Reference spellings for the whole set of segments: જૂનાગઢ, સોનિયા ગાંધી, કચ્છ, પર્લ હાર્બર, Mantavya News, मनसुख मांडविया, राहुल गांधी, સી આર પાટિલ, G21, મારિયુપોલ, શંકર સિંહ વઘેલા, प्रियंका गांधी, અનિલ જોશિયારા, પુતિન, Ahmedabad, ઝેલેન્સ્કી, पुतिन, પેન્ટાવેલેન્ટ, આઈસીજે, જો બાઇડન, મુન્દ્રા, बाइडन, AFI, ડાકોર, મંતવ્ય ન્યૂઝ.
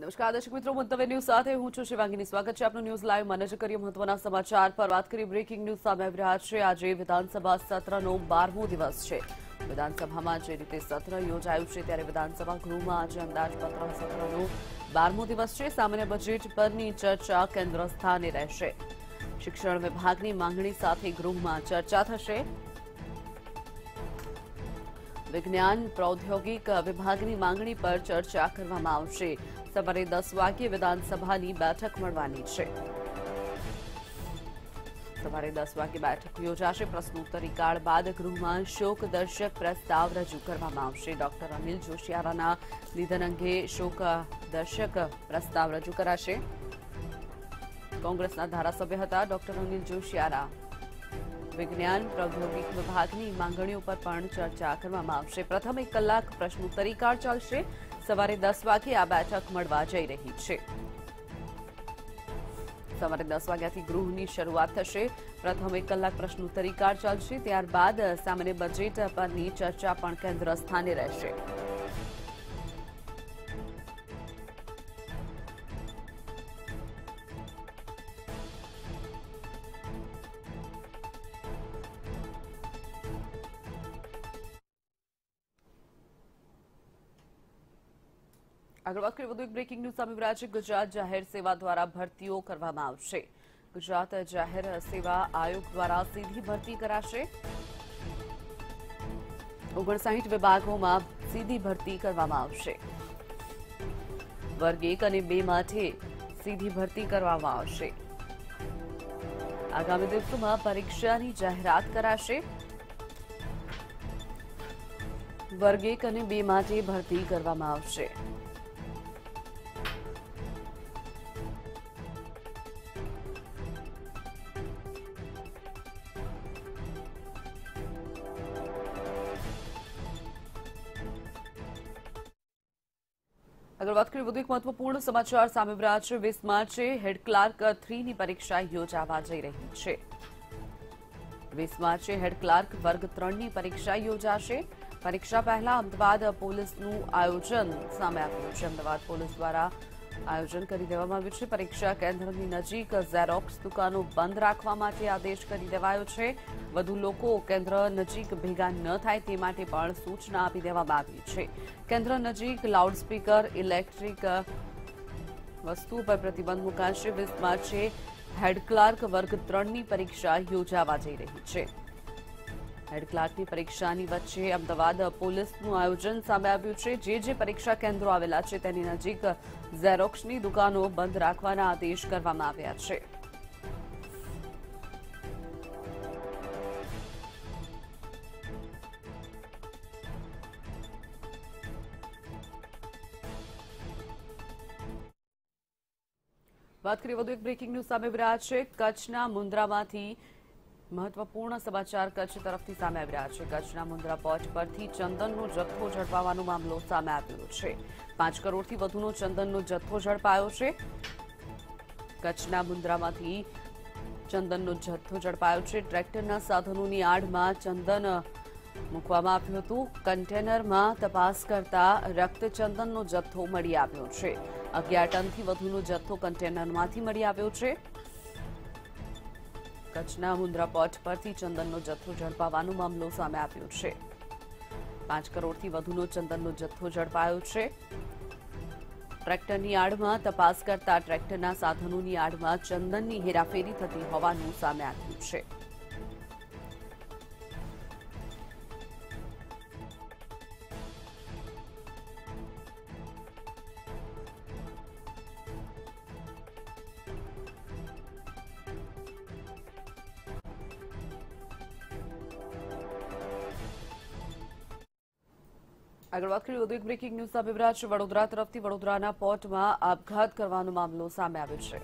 નમસ્કાર દર્શક મિત્રો, મંતવ્ય ન્યૂઝ સાથે હું છું શિવાંગીની. સ્વાગત છે આપનું ન્યૂઝ લાઈવ. મને જ કરીએ મહત્વના સમાચાર પર. વાત કરી બ્રેકિંગ ન્યૂઝ સામે આવી રહ્યા છે. આજે વિધાનસભા સત્રનો 12મો દિવસ છે. વિધાનસભામાં જે રીતે સત્ર યોજાયું છે ત્યારે વિધાનસભા ગૃહમાં આજે અંદાજપત્ર સત્રનો 12મો દિવસ છે. સામાન્ય બજેટ પરની ચર્ચા કેન્દ્ર સ્થાને રહેશે. શિક્ષણ વિભાગની માંગણી સાથે ગૃહમાં ચર્ચા થશે. विज्ञान प्रौद्योगिक विभागनी मांगणी पर चर्चा करवामां आवशे. सवारे 10 वागे विधानसभानी बैठक મળવાની છે. સવારે 10 વાગે બેઠક યોજાશે. પ્રશ્નોત્તરીકાળ બાદ ગૃહમાં શોકદર્શક પ્રસ્તાવ રજૂ કરવામાં આવશે. ડોક્ટર અનિલ જોશિયારાના નિધન અંગે શોકદર્શક પ્રસ્તાવ રજૂ કરાશે. કોંગ્રેસના ધારાસભ્ય હતા ડોક્ટર અનિલ જોશિયારા. विज्ञान प्रौद्योगिक विभाग की मांगणियों पर चर्चा करवामां आवशे. प्रथम एक कलाक प्रश्नोत्तरीकाळ चालशे. सवारे 10 वागे आ बैठक મળવા જઈ રહી છે. સવારે 10 વાગ્યાથી ગૃહની શરૂઆત થશે. પ્રથમ એક કલાક પ્રશ્નોત્તરીકાળ ચાલશે. ત્યારબાદ સામાન્ય બજેટ પરની ચર્ચા પણ કેન્દ્ર સ્થાને રહેશે. આગળ વાત કરીએ વધુ એક બ્રેકિંગ ન્યૂઝ સામે આવ્યા છે. ગુજરાત જાહેર સેવા દ્વારા ભરતીઓ કરવામાં આવશે. ગુજરાત જાહેર સેવા આયોગ દ્વારા સીધી ભરતી કરાશે. 59 વિભાગોમાં સીધી ભરતી કરવામાં આવશે. વર્ગ 1 અને 2 માટે સીધી ભરતી કરવામાં આવશે. આગામી દિવસોમાં પરીક્ષાની જાહેરાત કરાશે. વર્ગ 1 અને 2 માટે ભરતી કરવામાં આવશે. अगर बात करें एक महत्वपूर्ण समाचार सामे आव्या छे. 20 मार्चे हेड क्लार्क 3 की परीक्षा योजावा जई रही छे. 20 मार्चे हेड क्लार्क वर्ग 3 की परीक्षा योजाशे. परीक्षा पहला अमदावाद पोलीसनु आयोजन सामे आव्यु छे. अमदावाद पोलीस द्वारा आयोजन करी देवामां आव्यु छे. परीक्षा केन्द्रनी नजीक झेरोक्स दुकानो बंध राखवा माटे आदेश करी देवायो छे. વધુ લોકો કેન્દ્ર નજીક ભેગા ન થાય તે માટે પણ સૂચના આપી દેવામાં આવી છે. કેન્દ્ર નજીક લાઉડસ્પીકર, ઇલેક્ટ્રિક વસ્તુ પર પ્રતિબંધ મુકાશે. 20 માર્ચે હેડ ક્લાર્ક વર્ગ 3ની પરીક્ષા યોજાવા જઈ રહી છે. હેડ ક્લાર્કની પરીક્ષાની વચ્ચે અમદાવાદ પોલીસનું આયોજન સામે આવ્યું છે. જે પરીક્ષા કેન્દ્રો આવેલા છે તેની નજીક ઝેરોક્ષની દુકાનો બંધ રાખવાના આદેશ કરવામાં આવ્યા છે. વાત કરીએ વધુ એક બ્રેકિંગ ન્યૂઝ સામે આવી રહ્યા છે. કચ્છના મુન્દ્રામાંથી મહત્વપૂર્ણ સમાચાર કચ્છ તરફથી સામે આવી રહ્યા છે. કચ્છના મુન્દ્રા પોર્ટ પરથી ચંદનનો જથ્થો ઝડપાવાનો મામલો સામે આવ્યો છે. 5 કરોડથી વધુનો ચંદનનો જથ્થો ઝડપાયો છે. કચ્છના મુન્દ્રામાંથી ચંદનનો જથ્થો ઝડપાયો છે. ટ્રેક્ટરના સાધનોની આડમાં ચંદન મૂકવામાં આવ્યું હતું. કન્ટેનરમાં તપાસ કરતા રક્તચંદનનો જથ્થો મળી આવ્યો છે. 11 ટનથી વધુનો જથ્થો કન્ટેનરમાંથી મળી આવ્યો છે. કચ્છના મુન્દ્રા પોર્ટ પરથી ચંદનનો જથ્થો ઝડપાવાનો મામલો સામે આવ્યો છે. 5 કરોડથી વધુનો ચંદનનો જથ્થો ઝડપાયો છે. ટ્રેક્ટરની આડમાં તપાસ કરતા ટ્રેક્ટરના સાધનોની આડમાં ચંદનની હેરાફેરી થતી હોવાનું સામે આવ્યું છે. આગળ વાત કરીએ વધુ એક બ્રેકિંગ ન્યૂઝ સામે આવ્યા છે. વડોદરા તરફથી વડોદરાના પોર્ટમાં આપઘાત કરવાનો મામલો સામે આવ્યો છે.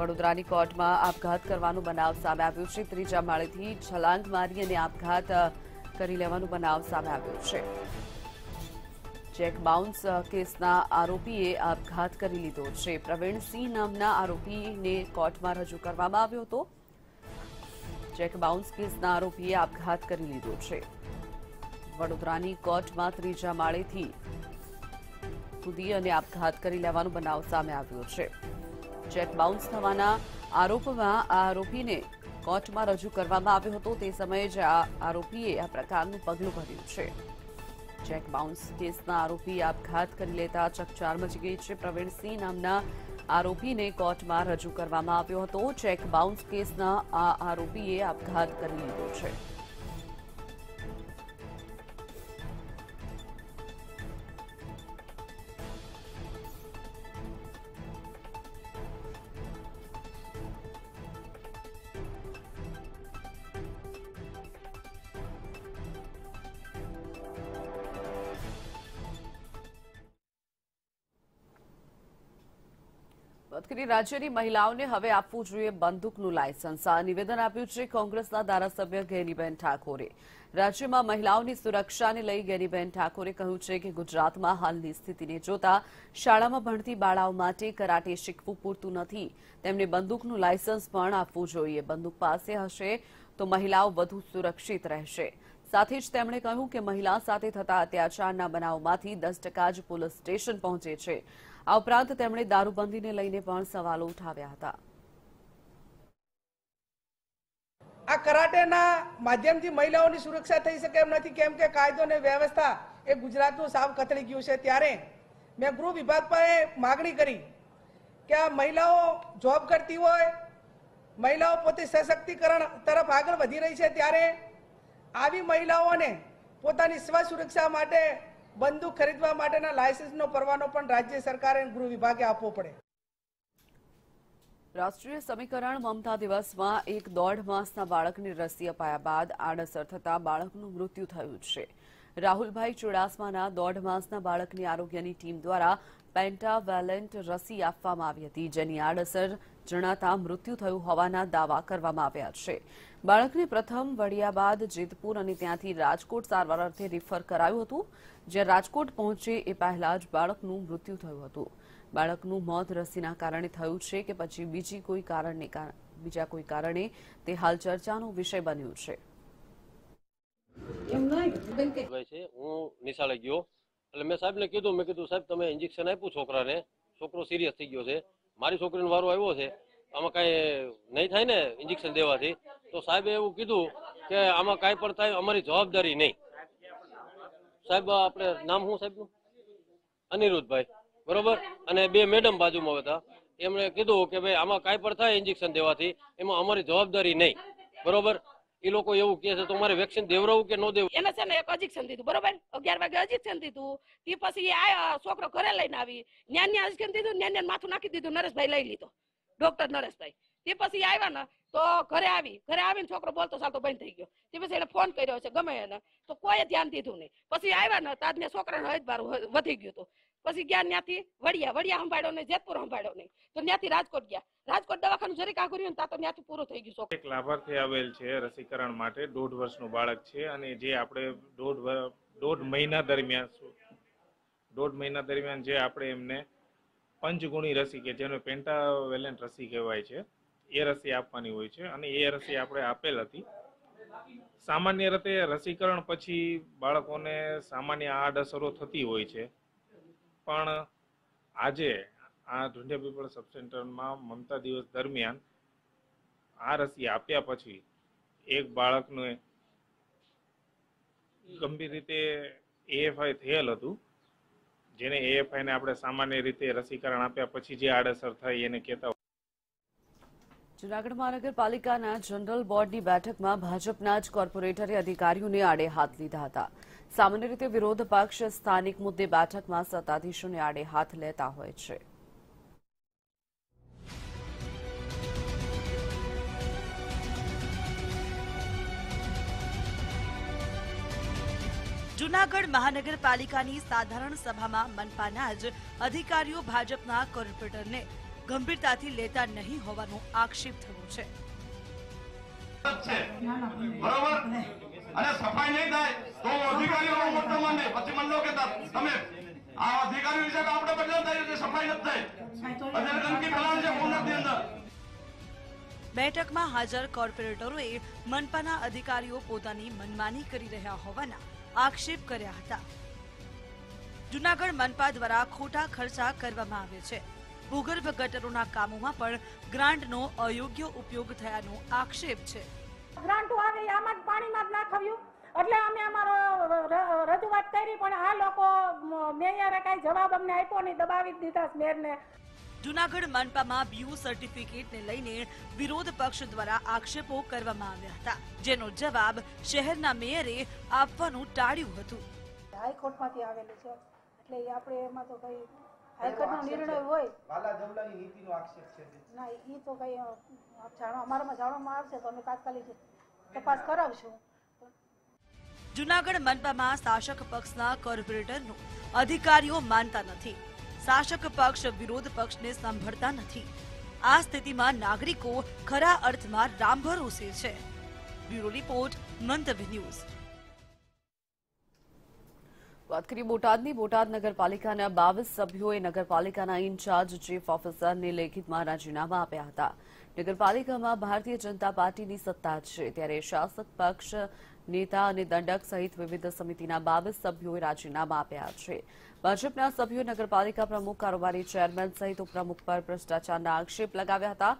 વડોદરાની કોર્ટમાં આપઘાત કરવાનો બનાવ સામે આવ્યો છે. 3જા માળેથી છલાંગ મારી અને આપઘાત કરી લેવાનો બનાવ સામે આવ્યો છે. ચેક બાઉન્સ કેસના આરોપીએ આપઘાત કરી લીધો છે. પ્રવીણસિંહ નામના આરોપીને કોર્ટમાં રજૂ કરવામાં આવ્યો હતો. ચેક બાઉન્સ કેસના આરોપીએ આપઘાત કરી લીધો છે. વડોદરાની કોર્ટમાં 3જા માળેથી કૂદી અને આપઘાત કરી લેવાનો બનાવ સામે આવ્યો છે। ચેક બાઉન્સ થવાના આરોપમાં આ આરોપીને કોર્ટમાં રજૂ કરવામાં આવ્યો હતો। તે સમયે જ આ આરોપીએ આ પ્રકારનું પગલું ભર્યું છે। ચેક બાઉન્સ કેસના આરોપી આપઘાત કરી લેતા ચકચાર મચી ગઈ છે। પ્રવીણસિંહ નામના आरोपी ने कोर्ट में रजू करवामां आव्यो हतो। चेक बाउंस केस ना आरोपीए आपघात करी लीधो छे। राज्यनी महिलाओने हवे आपवू जोईए बंदूकनुं लायसन्स। आ निवेदन आप्युं छे कोंग्रेसना धारासभ्य गेरीबेन ठाकोरे। राज्यमां महिलाओनी सुरक्षाने लई गेरीबेन ठाकोरे कह्युं छे के गुजरातमां हालनी स्थितिने जोता शाळामां भणती बाळाओ माटे कराटे शीखवुं पूरतुं नथी। तेमणे बंदूकनुं लायसन्स पण आपवुं जोईए। बंदूक पासे हशे तो महिलाओ वधु सुरक्षित रहेशे। साथ ही તેમણે કહ્યું કે મહિલા સાથે થતા અત્યાચારના બનાવમાંથી 10% જ પોલીસ સ્ટેશન પહોંચે છે। આ ઉપરાંત તેમણે દારૂબંધીને લઈને પણ સવાલો ઉઠાવ્યા હતા। આ કરાટેના માધ્યમથી મહિલાઓની સુરક્ષા થઈ શકે એમ નથી, કેમ કે કાયદો અને વ્યવસ્થા એ ગુજરાતનું સાવ કથળી ગયું છે। ત્યારે મેં ગૃહ વિભાગ પાસે માંગણી કરી કે આ મહિલાઓ જોબ કરતી હોય, મહિલાઓ પોતે સશક્તિકરણ તરફ આગળ વધી રહી છે, ત્યારે આવી મહિલાઓને પોતાની સ્વ સુરક્ષા માટે બંદૂક ખરીદવા માટેના લાયસન્સનો પરવાનો પણ રાજ્ય સરકારે ગૃહ વિભાગે આપવો પડે। રાષ્ટ્રીય સમીકરણ મમતા દિવસમાં 1.5 માસના બાળકને રસી અપાયા બાદ આડઅસર થતા બાળકનું મૃત્યુ થયું છે। રાહુલભાઈ ચુડાસ્માના 1.5 માસના બાળકની આરોગ્યની ટીમ દ્વારા પેન્ટાવેલેન્ટ રસી આપવામાં આવી હતી, જેની આડઅસર જણાતા મૃત્યુ થયું હોવાના દાવા કરવામાં આવ્યા છે। બાળકને પ્રથમ વડિયા બાદ જેતપુર અને ત્યાંથી રાજકોટ સારવાર અર્થે રિફર કરાયું હતું, જ્યાં રાજકોટ પહોંચે એ પહેલા જ બાળકનું મૃત્યુ થયું હતું। બાળકનું મોત રસીના કારણે થયું છે કે પછી બીજા કોઈ કારણે તે હાલ ચર્ચાનો વિષય બન્યું છે। એટલે મેં સાહેબને કીધું, મેં કીધું સાહેબ તમે ઇન્જેક્શન આપ્યું છોકરાને, છોકરો સિરિયસ થઈ ગયો છે, મારી છોકરીનો વારો આવ્યો છે, આમાં કાંઈ નહીં થાય ને ઇન્જેક્શન દેવાથી? તો સાહેબે એવું કીધું કે આમાં કાંઈ પણ થાય અમારી જવાબદારી નહીં। સાહેબ આપણે નામ શું સાહેબનું? અનિરુદ્ધભાઈ, બરોબર। અને બે મેડમ બાજુમાં હતા, એમણે કીધું કે ભાઈ આમાં કાંઈ પણ થાય ઇન્જેક્શન દેવાથી એમાં અમારી જવાબદારી નહીં, બરોબર। એ લોકો એવું કહે છે તો મારે વેક્સિન દેવરાવું કે ન દેવું? એને છે ને એક ઇન્જેક્શન દીધું, બરોબર, 11 વાગે ઇન્જેક્શન દીધું, તે પછી આ છોકરો ઘરે લઈને આવી ન્યાન્યા ઇન્જેક્શન દીધું, ન્યાન્યા માથું નાખી દીધું, નરેશભાઈ લઈ લીધો, ડોક્ટર નરેશભાઈ। તે પછી આવ્યા ને તો ઘરે આવીને છોકરો બોલતો ચાલતો બંધ થઈ ગયો। તે પછી એને ફોન કર્યો છે ગમે એને, તો કોઈ ધ્યાન દીધું નહીં। પછી આવ્યા ને તાજ મેં છોકરાનું હજબાર વધી ગયું હતું। પછી ગયા ત્યાંથી વડિયા સંભાળ્યો નહીં, જેતપુર સંભાળ્યો નહીં, તો ત્યાંથી રાજકોટ ગયા। રાજકોટ દવાખાનું જરીક આ કર્યું ને ત્યાં તો ત્યાંથી પૂરો થઈ ગયું છોકરો। એક લાભાર્થી આવેલ છે રસીકરણ માટે, 1.5 વર્ષનું બાળક છે, અને જે આપણે દોઢ મહિના દરમિયાન જે આપણે એમને પંચગુણી રસી કે જેને પેન્ટાવેલેન્ટ રસી કહેવાય છે એ રસી આપવાની હોય છે, અને એ રસી આપણે આપેલ હતી। સામાન્ય રીતે રસીકરણ પછી બાળકોને સામાન્ય આડઅસરો થતી હોય છે, પણ આજે આ ઢુંઢિયા પીપળ સબ સેન્ટરમાં મમતા દિવસ દરમિયાન આ રસી આપ્યા પછી એક બાળકને ગંભીર રીતે AFI થયેલ હતું, જેને AFI ને આપણે સામાન્ય રીતે રસીકરણ આપ્યા પછી જે આડઅસર થાય એને કહેતા। જૂનાગઢ મહાનગરપાલિકાના જનરલ બોર્ડની બેઠકમાં ભાજપના જ કોર્પોરેટરે અધિકારીઓને આડે હાથ લીધા હતા। સામાન્ય રીતે વિરોધ પક્ષ સ્થાનિક મુદ્દે બેઠકમાં સત્તાધીશોને આડે હાથ લેતા હોય છે। જૂનાગઢ મહાનગરપાલિકાની સાધારણ સભામાં મનપાના જ અધિકારીઓ ભાજપના કોર્પોરેટરને ગંભીરતાથી લેતા નહીં હોવાનો આક્ષેપ થયો છે। બેઠકમાં હાજર કોર્પોરેટરોએ મનપાના અધિકારીઓ પોતાની મનમાની કરી રહ્યા હોવાના આક્ષેપ કર્યા હતા। જૂનાગઢ મનપા દ્વારા ખોટા ખર્ચા કરવામાં આવે છે। ભૂગર્ભ ગટરોના કામોમાં પણ ગ્રાન્ટનો અયોગ્ય ઉપયોગ થયાનો આક્ષેપ છે। ગ્રાન્ટો આવે આમાં પાણીમાં નાખવ્યું એટલે અમે અમારો રજૂઆત કરી પણ આ લોકો મેયરે કાંઈ જવાબ અમને આપ્યો નહીં, દબાવી દીધા મેયરને। જૂનાગઢ મનપામાં બીયુ સર્ટિફિકેટને લઈને વિરોધ પક્ષ દ્વારા આક્ષેપો કરવામાં આવ્યા હતા, જેનો જવાબ શહેરના મેયરે આપવાનું ટાળ્યું હતું। હાઈકોર્ટમાંથી આવેલું છે એટલે આપણે એમાં તો કઈ હાઈકોર્ટનો નિર્ણય હોય, વાલા જમલાની નીતિનો આક્ષેપ છે ના, ઈ તો કઈ આપ જાણો, અમારામાં જાણવામાં આવશે તો અમે તાત્કાલિક તપાસ કરાવશું। जूनागढ़ मनपामां शासक पक्षना कोर्पोरेटरनो अधिकारीओ मानता नथी, शासक पक्ष विरोध पक्षने सांभळता नथी। आ स्थितिमां नागरिको खरा अर्थमां रामभरोसे छे। Bureau report Mantavya news. बात करिए बोटादनी। बोटाद नगरपालिकाना 22 सभ्योए नगरपालिकाना इंचार्ज चीफ ऑफिसरने लेखितमां राजीनामा आप्या हता। नगरपालिकामां भारतीय जनता पार्टीनी सत्ता छे, त्यारे शासक पक्ष नेता और दंडक सहित विविध समितिना 22 सभ्योए राजीनामा आप्या छे। भाजपना सभ्योए नगरपालिका प्रमुख, कारोबारी चेरमेन सहित उपप्रमुख पर भ्रष्टाचारना आक्षेप लगाव्या हता।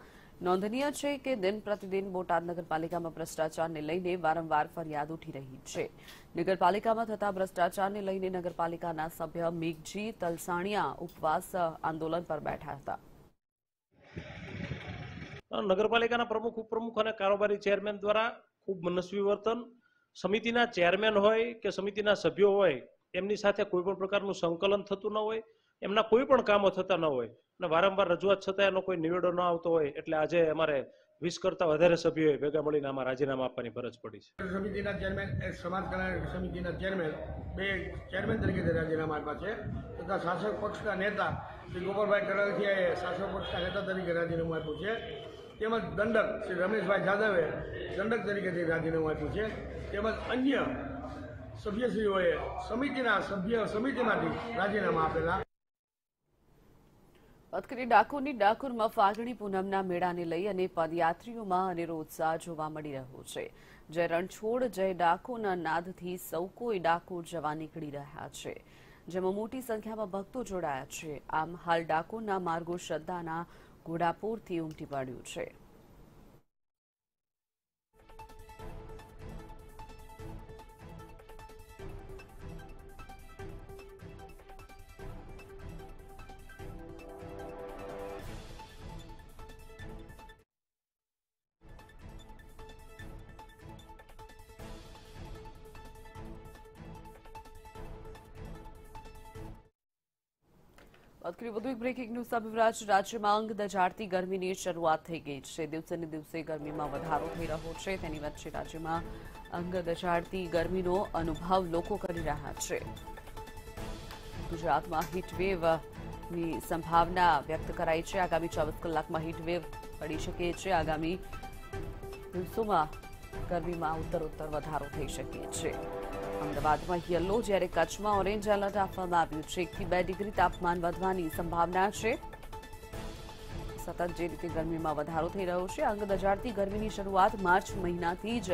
नोंधनीय छे के दिन प्रतिदिन बोटाद नगरपालिकामां भ्रष्टाचारने लईने वारंवार फरियाद उठी रही छे। नगरपालिकामां थता भ्रष्टाचारने लईने नगरपालिकाना सभ्य मेघजी तलसाणिया उपवास आंदोलन पर बैठा हता। नगरपालिकाना प्रमुख, उपप्रमुख अने कारोबारी चेरमेन द्वारा खूब मनस्वी वर्तन, समितिना चेरमेन होय के समितिना सभ्यो होय एमनी साथे कोईपण प्रकारनुं संकलन थतुं न होय, एमना कोईपण कामो थता न होय। वारंवार रजूआत छतां एनो कोई निवेडो न आवतो होय एटले आजे अमारे 20 करता वधारे सभ्योए भेगा मळीने आमां राजीनामा आपवानी फरज पडी छे। समितिना चेरमेन, एक समाज कल्याण समितिना चेरमेन, बे चेरमेन तरीके राजीनामा आप्या छे तथा शासक पक्षना नेता श्री गोपालभाई कराथियाए शासक पक्षना नेता तरीके राजीनामु आप्युं छे। તેમજ દંડક શ્રી રમેશભાઈ જાદવે દંડક તરીકે રાજીનામું આપ્યું છે। તેમજ અન્ય સભ્યશ્રીઓએ સમિતિના સભ્ય સમિતિમાંથી રાજીનામા આપેલા। અત્યારે ડાકોરની ડાકોરમાં ફાગણી પૂનમના મેળાને લઈ અને પદયાત્રીઓમાં અનેરો ઉત્સાહ જોવા મળી રહ્યો છે। જય રણછોડ જય ડાકોરના નાદથી સૌ કોઈ ડાકોર જવા નીકળી રહ્યા છે, જેમાં મોટી સંખ્યામાં ભક્તો જોડાયા છે। આમ હાલ ડાકોરના માર્ગો શ્રદ્ધાના ઘોડાપૂરથી ઉમટી પડ્યું છે। વધુ એક બ્રેકિંગ ન્યૂઝ અભિવ્રાજ। રાજ્યમાં અંગ દજાડતી ગરમીની શરૂઆત થઈ ગઈ છે। દિવસેને દિવસે ગરમીમાં વધારો થઈ રહ્યો છે, તેની વચ્ચે રાજ્યમાં અંગ દજાડતી ગરમીનો અનુભવ લોકો કરી રહ્યા છે। ગુજરાતમાં હીટવેવની સંભાવના વ્યક્ત કરાઈ છે। આગામી 24 કલાકમાં હીટવેવ પડી શકે છે। આગામી દિવસોમાં ગરમીમાં ઉત્તરોત્તર વધારો થઈ શકે છે। अमदावादमां येलो જ્યારે કચ્છમાં ઓરેન્જ એલર્ટ આપવામાં આવ્યું છે। 1 થી 2 ડિગ્રી તાપમાન વધવાની સંભાવના છે। સતત જે રીતે ગરમીમાં વધારો થઈ રહ્યો છે, અંગ દજાડતી ગરમીની શરૂઆત માર્ચ મહિનાથી જ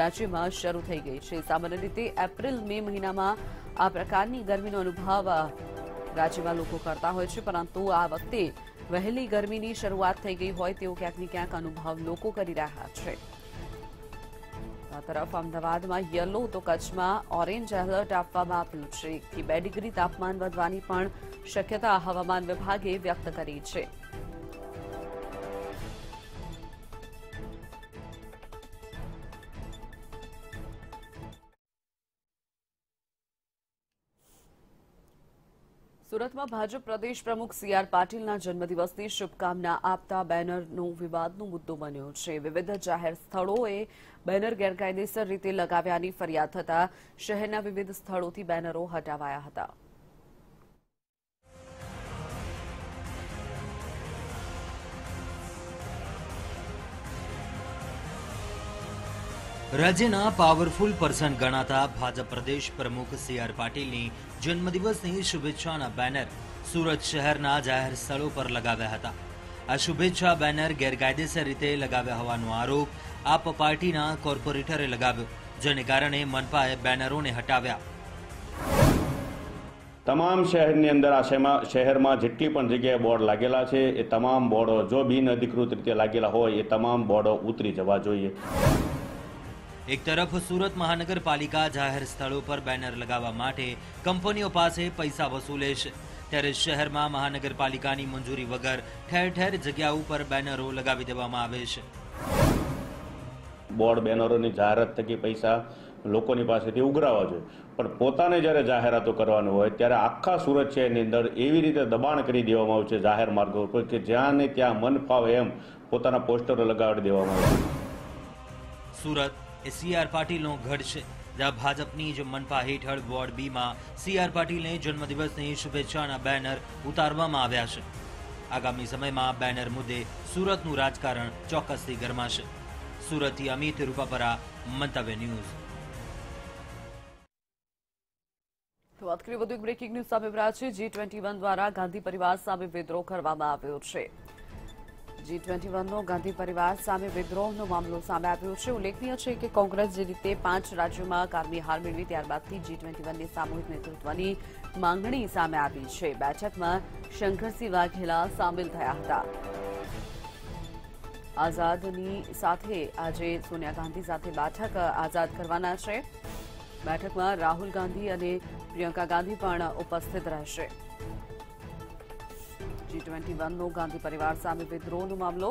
રાજ્યમાં શરૂ થઈ ગઈ છે। સામાન્ય રીતે એપ્રિલ મે મહિનામાં આ પ્રકારની ગરમીનો અનુભવ રાજ્યમાં લોકો કરતા હોય છે, પરંતુ આ વખતે વહેલી ગરમીની શરૂઆત થઈ ગઈ હોય તેવો ક્યાંક ને ક્યાંક અનુભવ લોકો કરી રહ્યા છે। આ તરફ અમદાવાદમાં યલો તો કચ્છમાં ઓરેન્જ એલર્ટ આપવામાં આવ્યું છે। 1 થી 2 ડિગ્રી તાપમાન વધવાની પણ શક્યતા હવામાન વિભાગે વ્યક્ત કરી છે। સુરતમાં ભાજપ પ્રદેશ પ્રમુખ સી આર પાટિલના જન્મદિવસની શુભકામના આપતા બેનરનો વિવાદનો મુદ્દો બન્યો છે। વિવિધ જાહેર સ્થળોએ બેનર ગેરકાયદેસર રીતે લગાવ્યાની ફરિયાદ થતાં શહેરના વિવિધ સ્થળોથી બેનરો હટાવાયા હતા। राज्यना पावरफुल पर्सन गणाता भाजप प्रदेश प्रमुख सी आर पाटिलनी जन्मदिवसनी शुभेच्छाना बेनर सूरत शहरना जाहेर स्थळो पर लगाव्या हता। आ शुभेच्छा बेनर गैरकायदेसर रीते लगाव्या होવાનો आरोप आप पार्टीना कोर्पोरेटरे लगाव्यो, जेने कारणे मनपाए बेनरोने हटाव्या। तमाम शहरनी अंदर आ शहर में जेटली पण जग्याए बोर्ड लागेला छे ए तमाम बोर्डो जो बिन अधिकृत रीते लागेला होय ए तमाम बोर्डो उतरी जवा जोईए। एक तरफ सूरत महानगरपालिका जाहिर स्थलों पर बैनर लगावा माटे कंपनीओ पासे पैसा वसूले छे, त्यारे शहर में महानगरपालिकानी मंजूरी वगर ठेर ठेर जग्याओ पर बैनरो लगावी देवामां आवे छे। बोर्ड बैनरों की जाहरात थकी पैसा लोगों की पास थी उघरावा जोईए, पण पोताने ज्यारे जाहेरातो करवानी होय त्यारे आखा सूरत शहरनी अंदर एवी रीते दबाण करी देवामां आव्युं छे जाहेर मार्गो पर के ज्यां ने त्यां मन फावे एम पोताना पोस्टरो लगावी देवामां आव्या छे। सूरत ए सी आर पाटिलनो गढ़ छे, जहां भाजपनी ज मनपा हेठळ वोर्ड बी में सी आर पाटिलने जन्मदिवसनी शुभेच्छाना बेनर उतारवामां आव्या छे। आगामी समय में बेनर मुद्दे सूरतनुं राजकारण चोक्कसथी गरमाशे। सूरतथी अमित रूपापरा, मंतव्य न्यूज। तो बात करिए વધુ એક બ્રેકિંગ ન્યૂઝ સામે આવ્યા છે। G21 દ્વારા ગાંધી પરિવાર સામે વિદ્રોહ કરવામાં આવ્યો છે। G21નો ગાંધી પરિવાર સામે વિદ્રોહનો મામલો સામે આવ્યો છે। ઉલ્લેખનીય છે કે કોંગ્રેસ જે રીતે 5 રાજ્યોમાં કારમી હાર મેળવી ત્યારબાદથી G21ની સામૂહિક નેતૃત્વની માંગણી સામે આવી છે। બેઠકમાં શંકર સિંહ વઘેલા સામેલ થયા હતા। આઝાદની સાથે આજે સોનિયા ગાંધી સાથે બેઠક આઝાદ કરવાના છે। बैठक में राहुल गांधी और प्रियंका गांधी उपस्थित रहेशे। G21 नो गांधी परिवार सामे विद्रोहनो मामलो।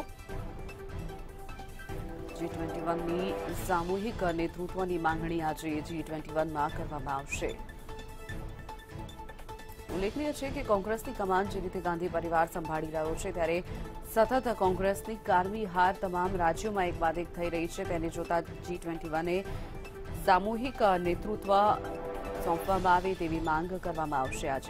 G21 नी सामूहिक नेतृत्वनी मांगणी आज G21 में करवामां आवशे। उल्लेखनीय है कि कांग्रेस की कमान जी रीते गांधी परिवार संभाळी रह्यो छे, त्यारे सतत कांग्रेस की कारमी हार तमाम राज्यों में एक बाद एक थई रही है। तेने जोता G21 सामूहिक नेतृत्व सौंपवामां आवे तेवी मांग करवामां आवशे। आज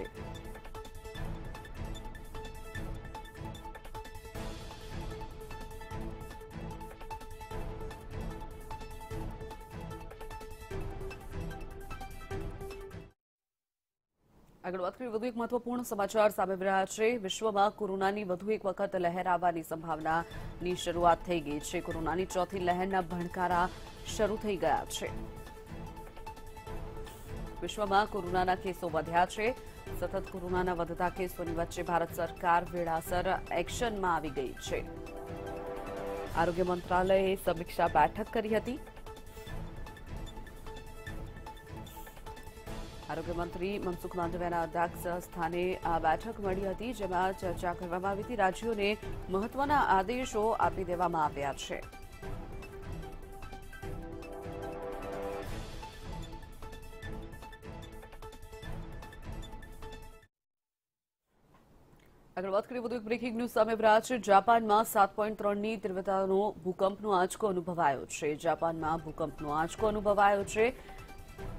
आगळ वात करीए વધુ એક મહત્વપૂર્ણ સમાચાર સામે આવ્યા છે। વિશ્વમાં કોરોનાની વધુ એક વખત લહેર આવવાની સંભાવનાની શરૂઆત થઈ ગઈ છે। કોરોનાની ચોથી લહેરના ભણકારા શરૂ થઈ ગયા છે। વિશ્વમાં કોરોનાના કેસો વધ્યા છે। સતત કોરોનાના વધતા કેસોની વચ્ચે ભારત સરકાર વેળાસર એક્શનમાં આવી ગઈ છે। આરોગ્ય મંત્રાલયે સમીક્ષા બેઠક કરી હતી। आरोग्य मंत्री मनसुख मांडविया अध्यक्ष स्थाने आ बैठक मळी हती, जेमां चर्चा करवामां आवी हती। राज्योने महत्वना आदेशो आपी देवामां आव्या छे। આગળ વાત કરીએ વધુ એક બ્રેકિંગ ન્યૂઝ સામે આવ્યા છે। જાપાનમાં 7.3ની તીવ્રતાનો ભૂકંપનો આંચકો અનુભવાયો છે। જાપાનમાં ભૂકંપનો આંચકો અનુભવાયો છે।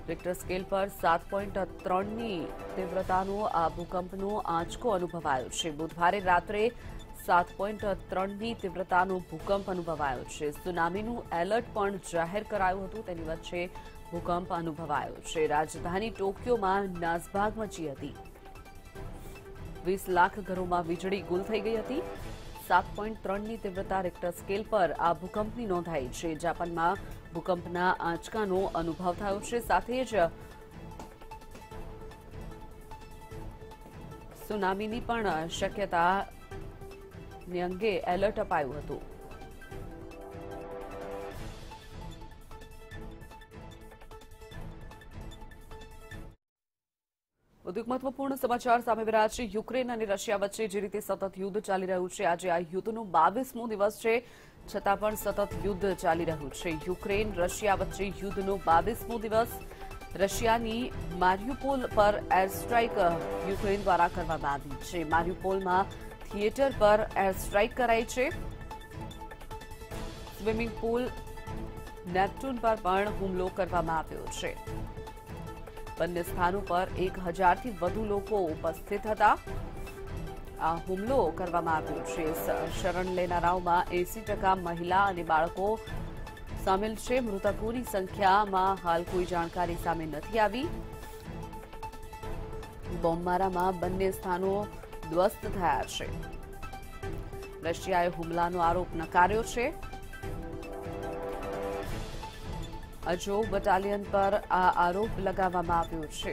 रिक्टर स्केल पर 7.3 तीव्रतानो आ भूकंपनो आंचको अनुभवायो छे। बुधवारे रात्रे 7.3 तीव्रतानो भूकंप अनुभवायो छे। सुनामीनु एलर्ट पण जाहिर करायुं हतुं, तेनी वच्चे भूकंप अनुभवायो छे। राजधानी टोक्योमां नासभाग मची हती। 20 लाख घरोमां वीजळी गुल थई गई हती। 7.3 तीव्रता रिक्टर स्केल पर आ भूकंपनी नोंधाई छे। जापानमां भूकंपना आंचकानो अनुभव थयो छे। साथे ज सुनामीनी पण शक्यता ने अंगे एलर्ट अपायुं हतुं। વધુ મહત્વપૂર્ણ સમાચાર સામે આવી રહ્યા છે। યુક્રેન અને રશિયા વચ્ચે જે રીતે સતત યુદ્ધ ચાલી રહ્યું છે, આજે આ યુદ્ધનો 22મો દિવસ છે, છતાં પણ સતત યુદ્ધ ચાલી રહ્યું છે। યુક્રેન રશિયા વચ્ચે યુદ્ધનો 22મો દિવસ। રશિયાની મારિયુપોલ પર એર સ્ટ્રાઇક યુક્રેન દ્વારા કરવામાં આવી છે। મારિયુપોલમાં થિયેટર પર એર સ્ટ્રાઇક કરાઈ છે। સ્વિમિંગ પૂલ નેપ્ટ્યુન પર પણ હુમલો કરવામાં આવ્યો છે। બંને સ્થાનો પર 1000થી વધુ લોકો ઉપસ્થિત હતા। આ હુમલો કરવામાં આવ્યો છે। શરણ લેનારાઓમાં 80% મહિલા અને બાળકો સામેલ છે। મૃતકોની સંખ્યામાં હાલ કોઈ જાણકારી સામે નથી આવી। બોમ્બમારામાં બંને સ્થાનો ધ્વસ્ત થયા છે। રશિયાએ હુમલાનો આરોપ નકાર્યો છે। अजो बटालियन पर आ आरोप लगावामां આવ્યો છે।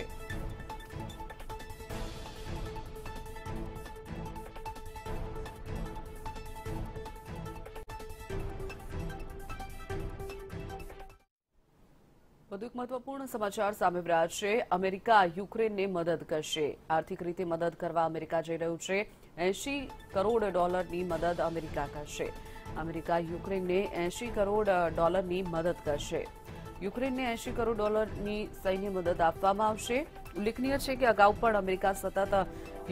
વધુ એક મહત્વપૂર્ણ સમાચાર સામે આવ્યા છે। અમેરિકા યુક્રેનને મદદ કરશે। આર્થિક રીતે મદદ કરવા અમેરિકા જઈ રહ્યું છે। $80 કરોડ મદદ અમેરિકા કરશે। અમેરિકા યુક્રેનને $80 કરોડ મદદ કરશે। યુક્રેનને $80 કરોડ સૈન્ય મદદ આપવામાં આવશે। ઉલ્લેખનીય છે કે અગાઉ પણ અમેરિકા સતત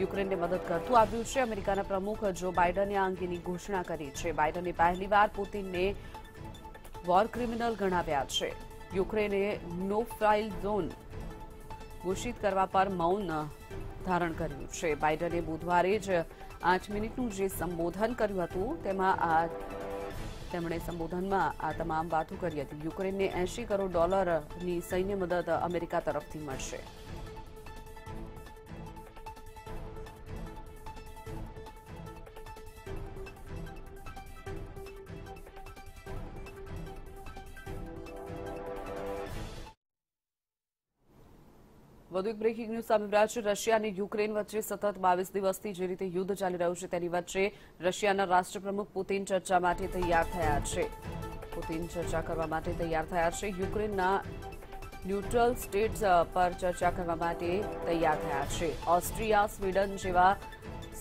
યુક્રેનને મદદ કરતું આવ્યું છે। અમેરિકાના પ્રમુખ જો બાઇડને આ અંગેની ઘોષણા કરી છે। બાઇડને પહેલીવાર પુતિનને વોર ક્રિમિનલ ગણાવ્યા છે। यूक्रेने नो फ्राइल जोन घोषित करने पर मौन धारण कर्युं छे। बाइडने बुधवारे ज 8 मिनिटनुं जे संबोधन कर्युं हतुं तेमां તેમણે સંબોધનમાં આ તમામ વાતો કરી હતી। यूक्रेनने $80 કરોડની સૈન્ય મદદ અમેરિકા તરફથી મળશે। વધુ એક બ્રેકિંગ ન્યૂઝ સામે આવ્યા છે। રશિયા અને યુક્રેન વચ્ચે સતત 22 દિવસથી જે રીતે યુદ્ધ ચાલી રહ્યું છે તેની વચ્ચે રશિયાના રાષ્ટ્રપ્રમુખ પુતિન ચર્ચા માટે તૈયાર થયા છે। પુતિન ચર્ચા કરવા માટે તૈયાર થયા છે। યુક્રેનના ન્યુટ્રલ સ્ટેટ્સ પર ચર્ચા કરવા માટે તૈયાર થયા છે। ઓસ્ટ્રિયા, સ્વીડન જેવા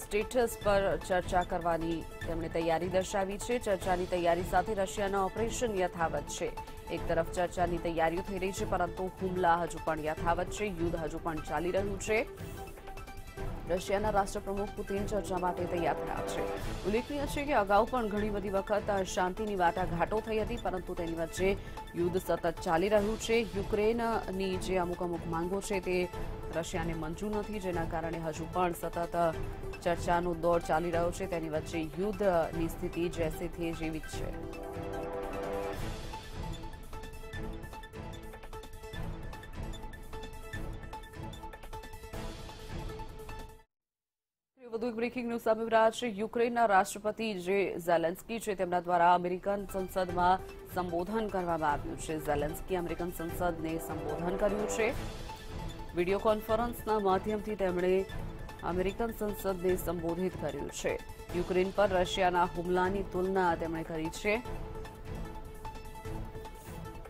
સ્ટેટ્સ પર ચર્ચા કરવાની તેમણે તૈયારી દર્શાવી છે। ચર્ચાની તૈયારી સાથે રશિયાના ઓપરેશન યથાવત છે। एक तरफ चर्चा की तैयारी थी रही है, परंतु हुमला हजू यथावत है। युद्ध हजू चाली रू है। रशिया राष्ट्रप्रमुख पुतिन चर्चा माटे तैयार थे। उल्लेखनीय है कि अगाऊ घणी बधी वखत शांति वाटाघाटो थी थी, परंतु वच्चे युद्ध सतत चाली रू है। यूक्रेन की जो अमुक मांगों से रशिया ने मंजूर नहीं, जेना कारण हजू सतत चर्चा दौर चाली रो है। वच्चे युद्ध की स्थिति जैसे थे जीवी है। વધુ એક બ્રેકિંગ ન્યૂઝ સામે આવી રહી છે। યુક્રેનના રાષ્ટ્રપતિ જે ઝેલેન્સ્કી છે તેમના દ્વારા અમેરિકન સંસદમાં સંબોધન કરવામાં આવ્યું છે। ઝેલેન્સ્કી અમેરિકન સંસદને સંબોધન કર્યું છે। વિડીયો કોન્ફરન્સના માધ્યમથી તેમણે અમેરિકન સંસદને સંબોધિત કર્યું છે। યુક્રેન પર રશિયાના હુમલાની તુલના તેમણે કરી છે।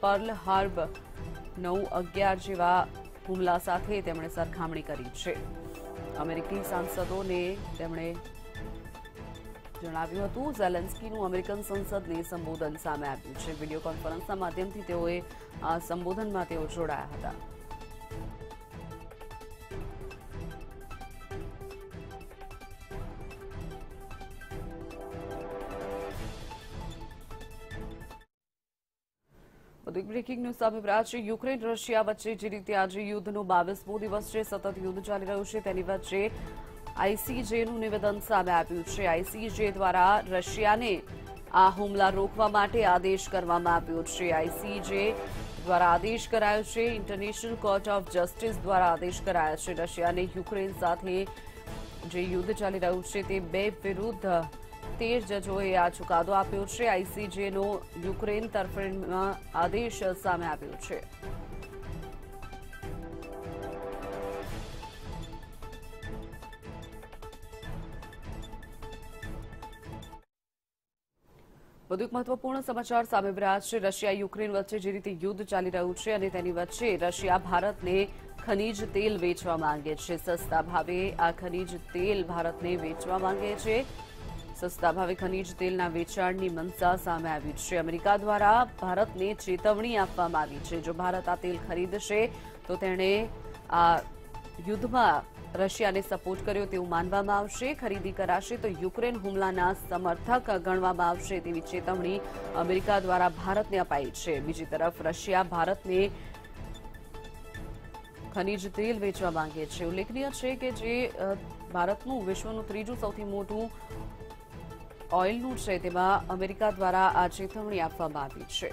પર્લ હાર્બર 9/11 જેવા હુમલા સાથે તેમણે સરખામણી કરી છે। अमेरिकी सांसदों ने जणाव्युं हतुं ઝેલેન્સ્કીનું अमेरिकन संसद ने संबोधन सामे आव्युं छे। वीडियो कॉन्फरन्स माध्यमथी तेओए आ संबोधन में जोड़ाया हता। ब्रेकिंग न्यूज सामे આવી રહી છે। યુક્રેન રશિયા વચ્ચે જે રીતે આજે યુદ્ધનો 22મો દિવસ છે, સતત યુદ્ધ ચાલી રહ્યું છે તેની વચ્ચે આઈસીજેનું નિવેદન સામે આવ્યું છે। આઈસીજે દ્વારા રશિયાને આ હુમલા રોકવા માટે આદેશ કરવામાં આવ્યો છે। આઈસીજે દ્વારા આદેશ કરાયો છે। ઇન્ટરનેશનલ કોર્ટ ઓફ જસ્ટિસ દ્વારા આદેશ કરાયો છે। રશિયાને યુક્રેન સાથે જે યુદ્ધ ચાલી રહ્યું છે તે બે વિરુદ્ધ 13 જજોએ આ ચુકાદો આપ્યો છે। આઈસીજેનો યુક્રેન તરફેણમાં આદેશ સામે આવ્યો છે। વધુ એક મહત્વપૂર્ણ સમાચાર સામે આવી રહ્યા છે। રશિયા યુક્રેન વચ્ચે જે રીતે યુદ્ધ ચાલી રહ્યું છે અને તેની વચ્ચે રશિયા ભારતને ખનીજ તેલ વેચવા માંગે છે। સસ્તા ભાવે આ ખનીજ તેલ ભારતને વેચવા માંગે છે। સસ્તા ભાવે ખનીજ તેલના વેચાણની મંશા સામે આવી છે। અમેરિકા દ્વારા ભારતને ચેતવણી આપવામાં આવી છે। જો ભારત આ તેલ ખરીદશે તો તેણે આ યુદ્ધમાં રશિયાને સપોર્ટ કર્યો તેવું માનવામાં આવશે। ખરીદી કરાશે તો યુક્રેન હુમલાના સમર્થક ગણવામાં આવશે તેવી ચેતવણી અમેરિકા દ્વારા ભારતને અપાઈ છે। બીજી તરફ રશિયા ભારતને ખનીજ તેલ વેચવા માંગે છે। ઉલ્લેખનીય છે કે જે ભારતનું વિશ્વનું ત્રીજું સૌથી મોટું ઓઇલનું છે તેમાં અમેરિકા દ્વારા આ ચેતવણી આપવામાં આવી છે।